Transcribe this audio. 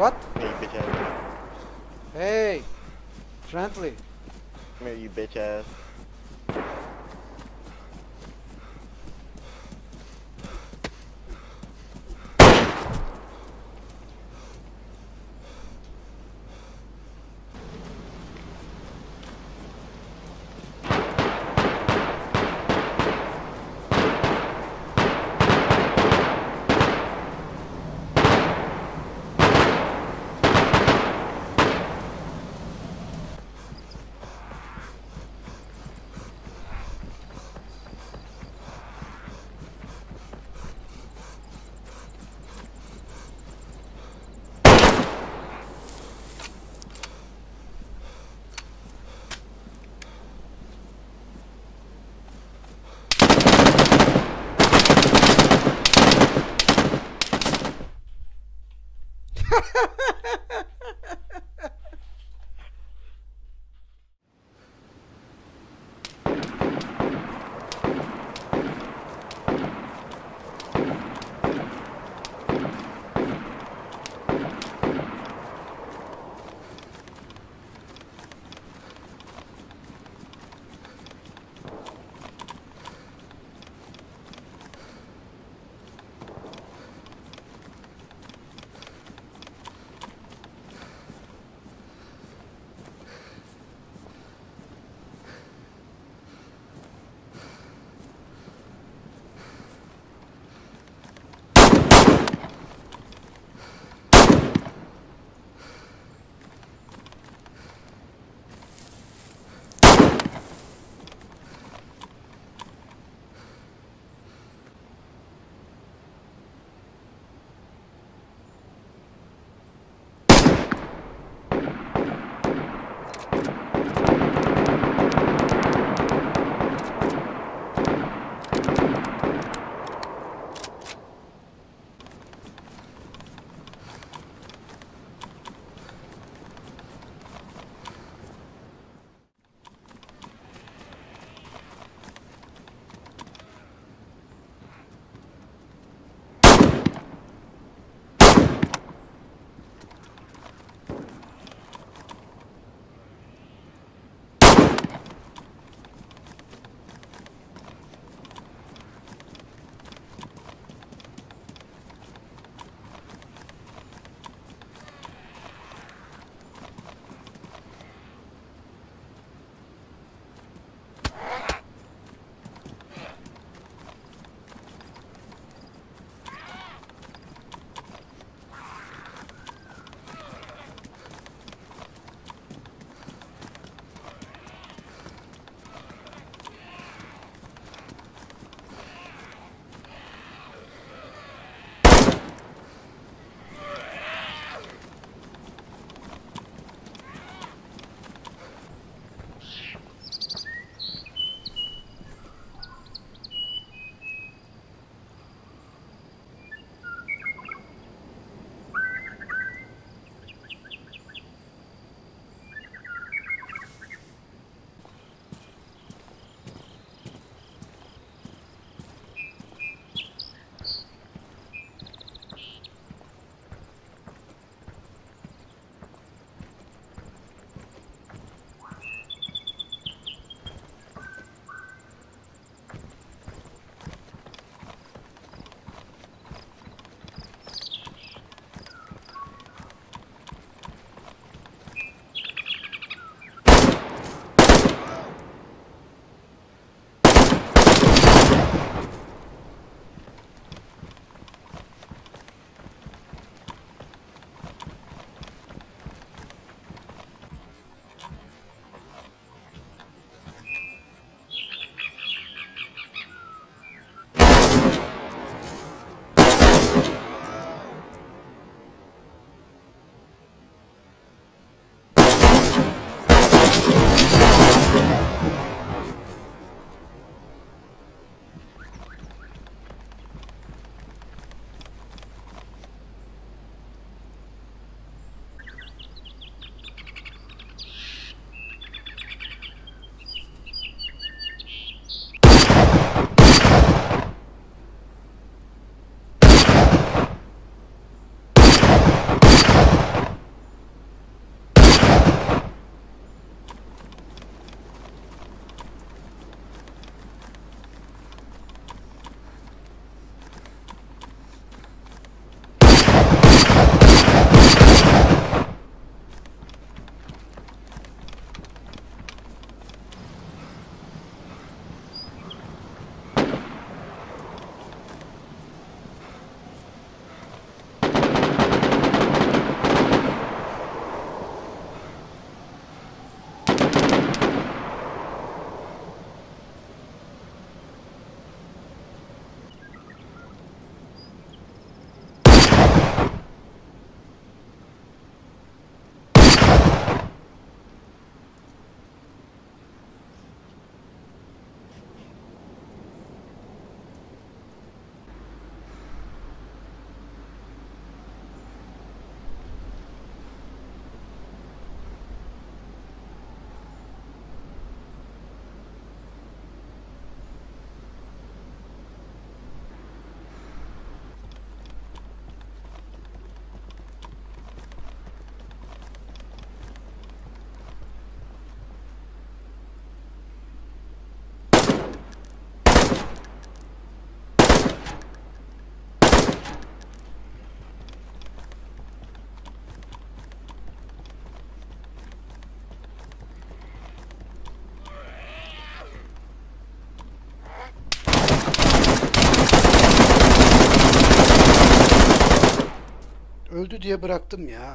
What? Me, you bitch ass. Hey! Friendly. Come here, you bitch ass. Öldü diye bıraktım ya.